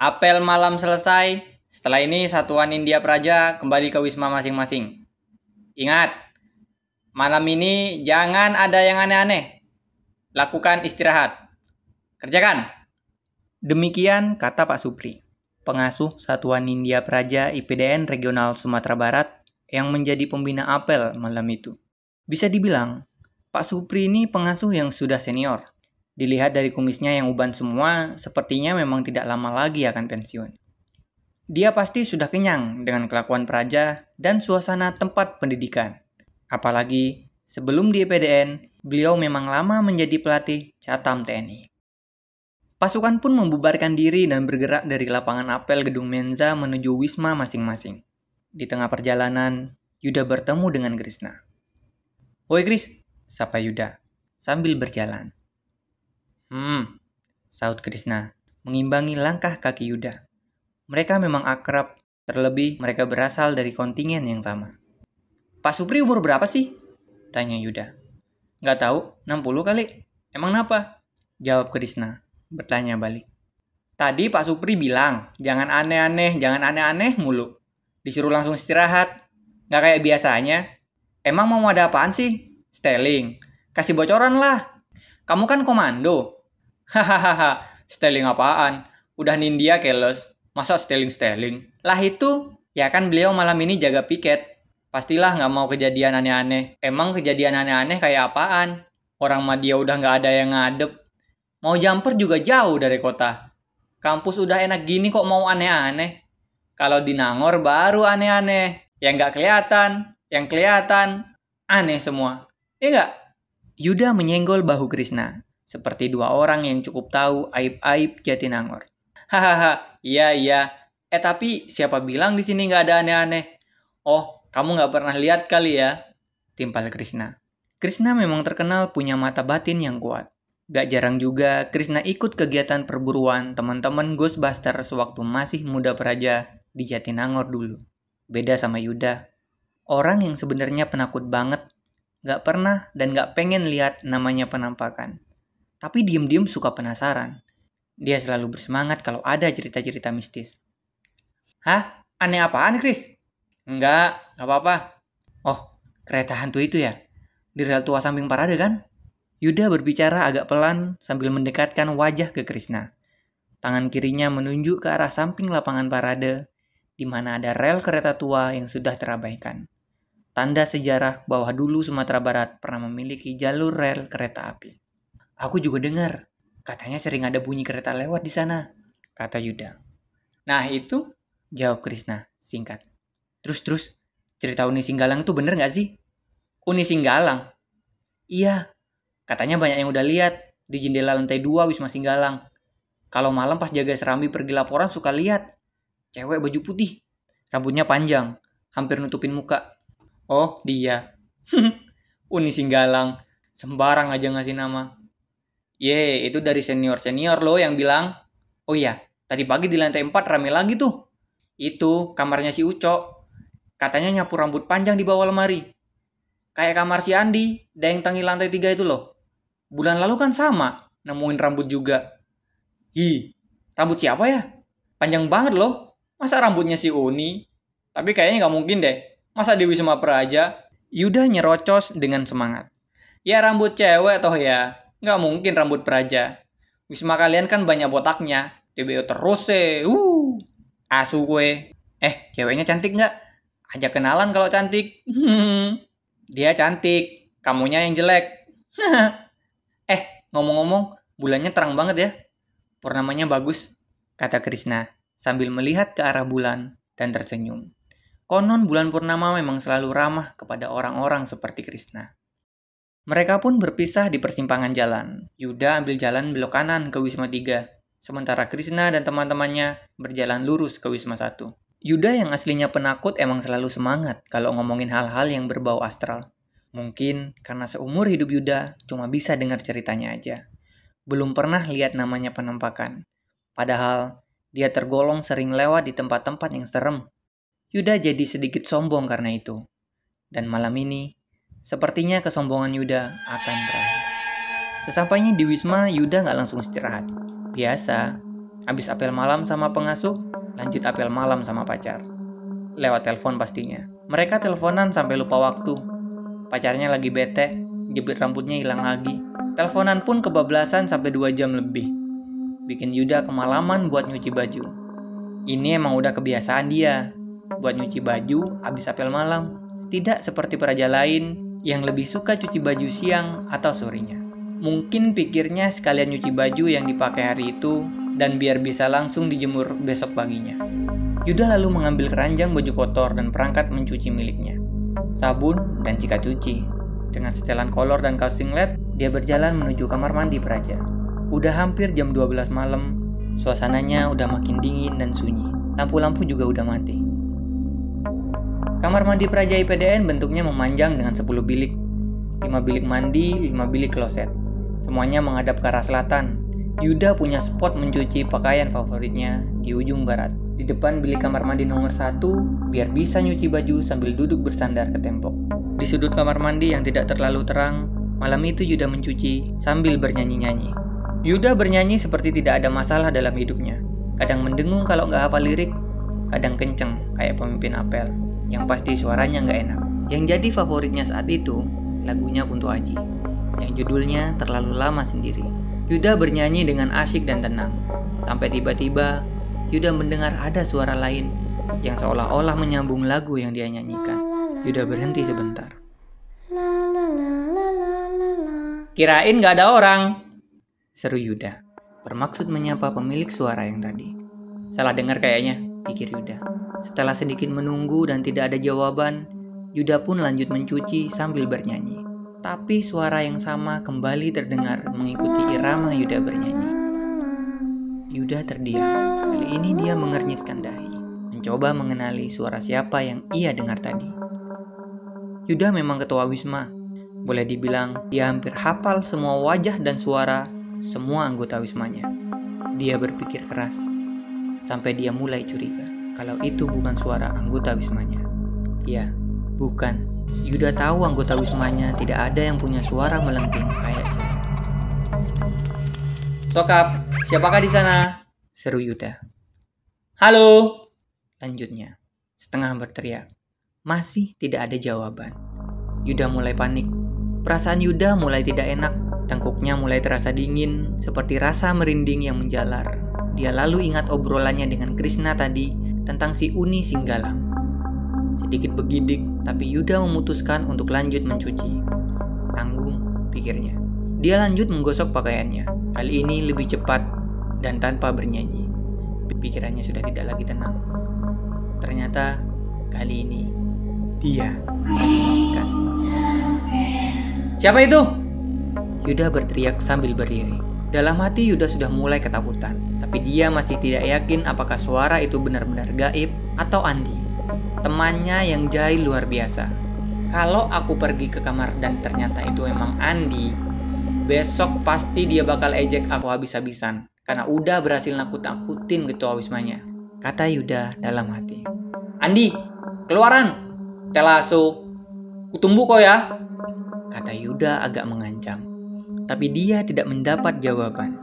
Apel malam selesai. Setelah ini satuan India Praja kembali ke wisma masing-masing. Ingat, malam ini jangan ada yang aneh-aneh. Lakukan istirahat. Kerjakan. Demikian kata Pak Supri, pengasuh satuan India Praja IPDN Regional Sumatera Barat yang menjadi pembina apel malam itu. Bisa dibilang, Pak Supri ini pengasuh yang sudah senior. Dilihat dari kumisnya yang uban semua, sepertinya memang tidak lama lagi akan pensiun. Dia pasti sudah kenyang dengan kelakuan praja dan suasana tempat pendidikan. Apalagi, sebelum di IPDN, beliau memang lama menjadi pelatih Catam TNI. Pasukan pun membubarkan diri dan bergerak dari lapangan apel Gedung Menza menuju wisma masing-masing. Di tengah perjalanan, Yuda bertemu dengan Krishna. "Woi Kris," sapa Yuda, sambil berjalan. Sahut Krishna, mengimbangi langkah kaki Yuda. Mereka memang akrab, terlebih mereka berasal dari kontingen yang sama. "Pak Supri umur berapa sih?" tanya Yuda. "Nggak tahu, 60 kali. Emang kenapa?" jawab Krishna, bertanya balik. "Tadi Pak Supri bilang, jangan aneh-aneh mulu. Disuruh langsung istirahat, nggak kayak biasanya. Emang mau ada apaan sih? Steling, kasih bocoran lah. Kamu kan komando." "Hahaha, stealing apaan? Udah nindia keles, masa stealing-stealing? Lah itu, ya kan beliau malam ini jaga piket. Pastilah nggak mau kejadian aneh-aneh. Emang kejadian aneh-aneh kayak apaan? Orang Madia udah nggak ada yang ngadep. Mau jumper juga jauh dari kota. Kampus udah enak gini kok mau aneh-aneh. Kalau di Nangor baru aneh-aneh. Yang nggak kelihatan, yang kelihatan, aneh semua. Iya nggak?" Yuda menyenggol bahu Krishna, seperti dua orang yang cukup tahu aib-aib Jatinangor. "Hahaha, iya. Tapi siapa bilang di sini nggak ada aneh-aneh? Oh, kamu nggak pernah lihat kali ya?" timpal Krishna. Krishna memang terkenal punya mata batin yang kuat. Gak jarang juga Krishna ikut kegiatan perburuan teman-teman Ghostbuster sewaktu masih muda praja di Jatinangor dulu. Beda sama Yuda. Orang yang sebenarnya penakut banget, gak pernah dan gak pengen lihat namanya penampakan. Tapi diem-diem suka penasaran. Dia selalu bersemangat kalau ada cerita-cerita mistis. "Hah? Aneh apaan, Kris?" Enggak apa-apa." "Oh, kereta hantu itu ya? Di rel tua samping parade kan?" Yuda berbicara agak pelan sambil mendekatkan wajah ke Krishna. Tangan kirinya menunjuk ke arah samping lapangan parade, di mana ada rel kereta tua yang sudah terabaikan. Tanda sejarah bahwa dulu Sumatera Barat pernah memiliki jalur rel kereta api. "Aku juga dengar, katanya sering ada bunyi kereta lewat di sana," kata Yuda. "Nah itu," jawab Krishna singkat. Terus, cerita Uni Singgalang itu bener nggak sih?" "Uni Singgalang?" "Iya, katanya banyak yang udah lihat di jendela lantai 2 Wisma Singgalang. Kalau malam pas jaga serambi pergi laporan suka lihat. Cewek baju putih, rambutnya panjang, hampir nutupin muka." "Oh, dia. Uni Singgalang, sembarang aja ngasih nama. Ye, itu dari senior-senior loh yang bilang. Oh iya, tadi pagi di lantai 4 rame lagi tuh. Itu kamarnya si Ucok. Katanya nyapu rambut panjang di bawah lemari. Kayak kamar si Andi, dayang tangi lantai 3 itu loh. Bulan lalu kan sama, nemuin rambut juga." "Hi, rambut siapa ya? Panjang banget loh. Masa rambutnya si Uni? Tapi kayaknya nggak mungkin deh. Masa di Wisma Praja?" Yuda nyerocos dengan semangat. "Ya rambut cewek toh ya. Nggak mungkin rambut praja. Wisma kalian kan banyak botaknya. DBO terus sih. Asu gue. Ceweknya cantik nggak? Ajak kenalan kalau cantik." "Dia cantik. Kamunya yang jelek." Ngomong-ngomong, bulannya terang banget ya. Purnamanya bagus," kata Krishna sambil melihat ke arah bulan dan tersenyum. Konon bulan purnama memang selalu ramah kepada orang-orang seperti Krishna. Mereka pun berpisah di persimpangan jalan. Yuda ambil jalan belok kanan ke Wisma 3, sementara Krishna dan teman-temannya berjalan lurus ke Wisma 1. Yuda yang aslinya penakut emang selalu semangat kalau ngomongin hal-hal yang berbau astral. Mungkin karena seumur hidup Yuda cuma bisa dengar ceritanya aja. Belum pernah lihat namanya penampakan. Padahal dia tergolong sering lewat di tempat-tempat yang serem. Yuda jadi sedikit sombong karena itu. Dan malam ini, sepertinya kesombongan Yuda akan berakhir. Sesampainya di Wisma, Yuda nggak langsung istirahat. Biasa, Habis apel malam sama pengasuh, lanjut apel malam sama pacar. Lewat telepon pastinya. Mereka teleponan sampai lupa waktu. Pacarnya lagi bete, jepit rambutnya hilang lagi. Teleponan pun kebablasan sampai 2 jam lebih. Bikin Yuda kemalaman buat nyuci baju. Ini emang udah kebiasaan dia, buat nyuci baju habis apel malam. Tidak seperti peraja lain yang lebih suka cuci baju siang atau sorenya. Mungkin pikirnya sekalian nyuci baju yang dipakai hari itu dan biar bisa langsung dijemur besok paginya. Yuda lalu mengambil keranjang baju kotor dan perangkat mencuci miliknya, sabun dan sikat cuci. Dengan setelan kolor dan kaos singlet, dia berjalan menuju kamar mandi peraja. Udah hampir jam 12 malam, suasananya udah makin dingin dan sunyi. Lampu-lampu juga udah mati. Kamar mandi peraja IPDN bentuknya memanjang dengan 10 bilik. 5 bilik mandi, 5 bilik kloset. Semuanya menghadap ke arah selatan. Yuda punya spot mencuci pakaian favoritnya di ujung barat, di depan bilik kamar mandi nomor 1, biar bisa nyuci baju sambil duduk bersandar ke tembok. Di sudut kamar mandi yang tidak terlalu terang, malam itu Yuda mencuci sambil bernyanyi-nyanyi. Yuda bernyanyi seperti tidak ada masalah dalam hidupnya. Kadang mendengung kalau nggak hafal lirik, kadang kenceng kayak pemimpin apel, yang pasti suaranya nggak enak. Yang jadi favoritnya saat itu, lagunya Kunto Aji, yang judulnya Terlalu Lama Sendiri. Yuda bernyanyi dengan asyik dan tenang, sampai tiba-tiba Yuda mendengar ada suara lain yang seolah-olah menyambung lagu yang dia nyanyikan. Yuda berhenti sebentar. Kirain gak ada orang, seru Yuda, bermaksud menyapa pemilik suara yang tadi. Salah dengar kayaknya, pikir Yuda. Setelah sedikit menunggu dan tidak ada jawaban, Yuda pun lanjut mencuci sambil bernyanyi. Tapi suara yang sama kembali terdengar mengikuti irama Yuda bernyanyi. Yuda terdiam. Kali ini dia mengernyitkan dahi, mencoba mengenali suara siapa yang ia dengar tadi. Yuda memang ketua Wisma. Boleh dibilang dia hampir hafal semua wajah dan suara semua anggota Wismanya. Dia berpikir keras, sampai dia mulai curiga kalau itu bukan suara anggota Wismanya. Ya, bukan. Yuda tahu anggota Wismanya tidak ada yang punya suara melengking kayak cewek. Sokap, siapakah di sana? Seru Yuda. Halo, lanjutnya, setengah berteriak. Masih tidak ada jawaban. Yuda mulai panik. Perasaan Yuda mulai tidak enak. Tengkuknya mulai terasa dingin, seperti rasa merinding yang menjalar. Dia lalu ingat obrolannya dengan Krishna tadi tentang si Uni Singgalang. Sedikit begidik, tapi Yuda memutuskan untuk lanjut mencuci. Tanggung, pikirnya. Dia lanjut menggosok pakaiannya, kali ini lebih cepat dan tanpa bernyanyi. Pikirannya sudah tidak lagi tenang. Ternyata kali ini dia dimatikan. Siapa itu? Yuda berteriak sambil berdiri. Dalam hati Yuda sudah mulai ketakutan, tapi dia masih tidak yakin apakah suara itu benar-benar gaib atau Andi, temannya yang jahil luar biasa. Kalau aku pergi ke kamar dan ternyata itu emang Andi, besok pasti dia bakal ejek aku habis-habisan karena udah berhasil nakut-nakutin ketua Wismanya, kata Yuda dalam hati. Andi, keluaran! Telasu, kutunggu kau ya, kata Yuda agak mengancam. Tapi dia tidak mendapat jawaban.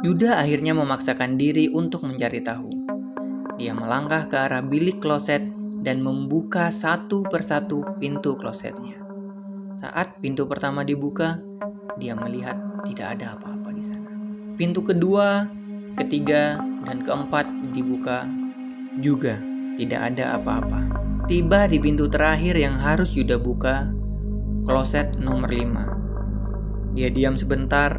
Yuda akhirnya memaksakan diri untuk mencari tahu. Dia melangkah ke arah bilik kloset dan membuka satu persatu pintu klosetnya. Saat pintu pertama dibuka, dia melihat tidak ada apa-apa di sana. Pintu kedua, ketiga, dan keempat dibuka, juga tidak ada apa-apa. Tiba di pintu terakhir yang harus Yuda buka, kloset nomor 5. Dia diam sebentar,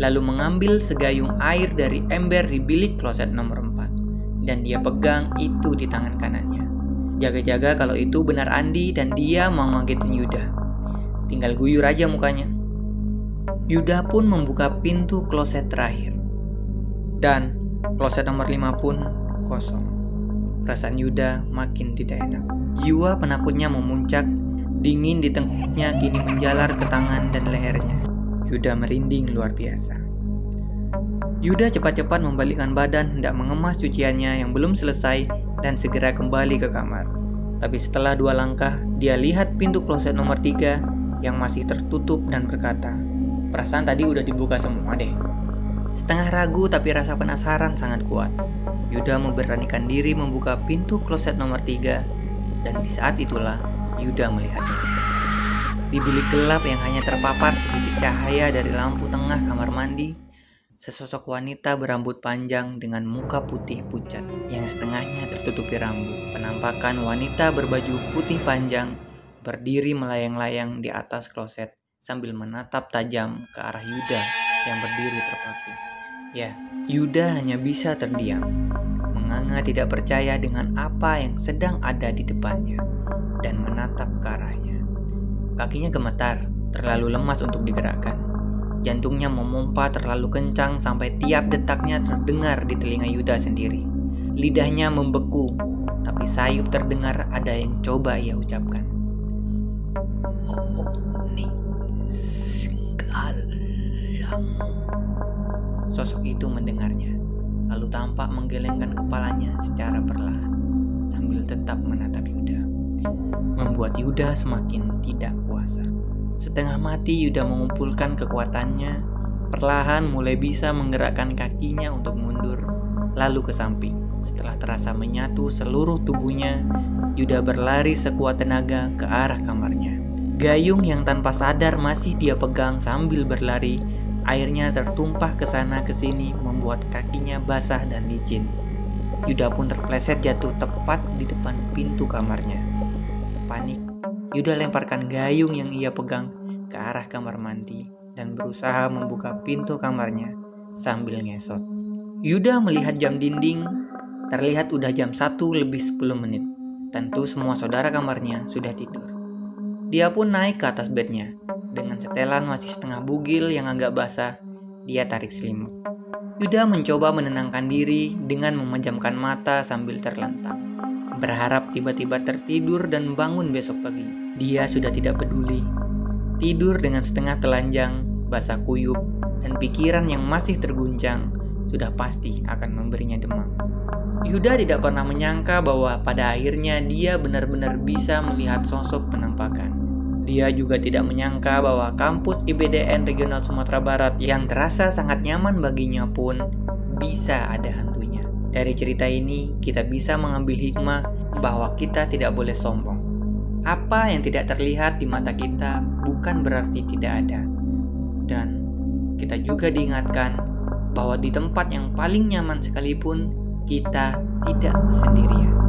lalu mengambil segayung air dari ember di bilik kloset nomor 4. Dan dia pegang itu di tangan kanannya. Jaga-jaga kalau itu benar Andi dan dia mau ngagetin Yuda. Tinggal guyur aja mukanya. Yuda pun membuka pintu kloset terakhir. Dan kloset nomor 5 pun kosong. Perasaan Yuda makin tidak enak. Jiwa penakutnya memuncak, dingin di tengkuknya kini menjalar ke tangan dan lehernya. Yuda merinding luar biasa. Yuda cepat-cepat membalikkan badan hendak mengemas cuciannya yang belum selesai dan segera kembali ke kamar. Tapi setelah 2 langkah, dia lihat pintu kloset nomor 3 yang masih tertutup dan berkata, perasaan tadi udah dibuka semua deh. Setengah ragu tapi rasa penasaran sangat kuat. Yuda memberanikan diri membuka pintu kloset nomor 3, dan di saat itulah Yuda melihatnya. Di bilik gelap yang hanya terpapar sedikit cahaya dari lampu tengah kamar mandi, sesosok wanita berambut panjang dengan muka putih pucat yang setengahnya tertutupi rambut. Penampakan wanita berbaju putih panjang berdiri melayang-layang di atas kloset sambil menatap tajam ke arah Yuda yang berdiri terpaku. Ya, Yuda hanya bisa terdiam, menganga tidak percaya dengan apa yang sedang ada di depannya, dan menatap ke arahnya. Kakinya gemetar, terlalu lemas untuk digerakkan. Jantungnya memompa terlalu kencang sampai tiap detaknya terdengar di telinga Yuda sendiri. Lidahnya membeku, tapi sayup terdengar ada yang coba ia ucapkan. Uni Singgalang. Sosok itu mendengarnya, lalu tampak menggelengkan kepalanya secara perlahan sambil tetap menatap Yuda, membuat Yuda semakin tidak kuasa. Setengah mati Yuda mengumpulkan kekuatannya, perlahan mulai bisa menggerakkan kakinya untuk mundur, lalu ke samping. Setelah terasa menyatu seluruh tubuhnya, Yuda berlari sekuat tenaga ke arah kamarnya. Gayung yang tanpa sadar masih dia pegang sambil berlari, airnya tertumpah ke sana ke sini, membuat kakinya basah dan licin. Yuda pun terpleset jatuh tepat di depan pintu kamarnya. Panik, Yuda lemparkan gayung yang ia pegang ke arah kamar mandi dan berusaha membuka pintu kamarnya sambil ngesot. Yuda melihat jam dinding, terlihat udah jam 1:10. Tentu semua saudara kamarnya sudah tidur. Dia pun naik ke atas bednya. Dengan setelan masih setengah bugil yang agak basah, dia tarik selimut. Yuda mencoba menenangkan diri dengan memejamkan mata sambil terlentang, berharap tiba-tiba tertidur dan bangun besok pagi. Dia sudah tidak peduli, tidur dengan setengah telanjang, basah kuyup, dan pikiran yang masih terguncang sudah pasti akan memberinya demam. Yuda tidak pernah menyangka bahwa pada akhirnya dia benar-benar bisa melihat sosok penampakan. Dia juga tidak menyangka bahwa kampus IPDN Regional Sumatera Barat yang terasa sangat nyaman baginya pun bisa ada hantunya. Dari cerita ini, kita bisa mengambil hikmah bahwa kita tidak boleh sombong. Apa yang tidak terlihat di mata kita bukan berarti tidak ada. Dan kita juga diingatkan bahwa di tempat yang paling nyaman sekalipun, kita tidak sendirian.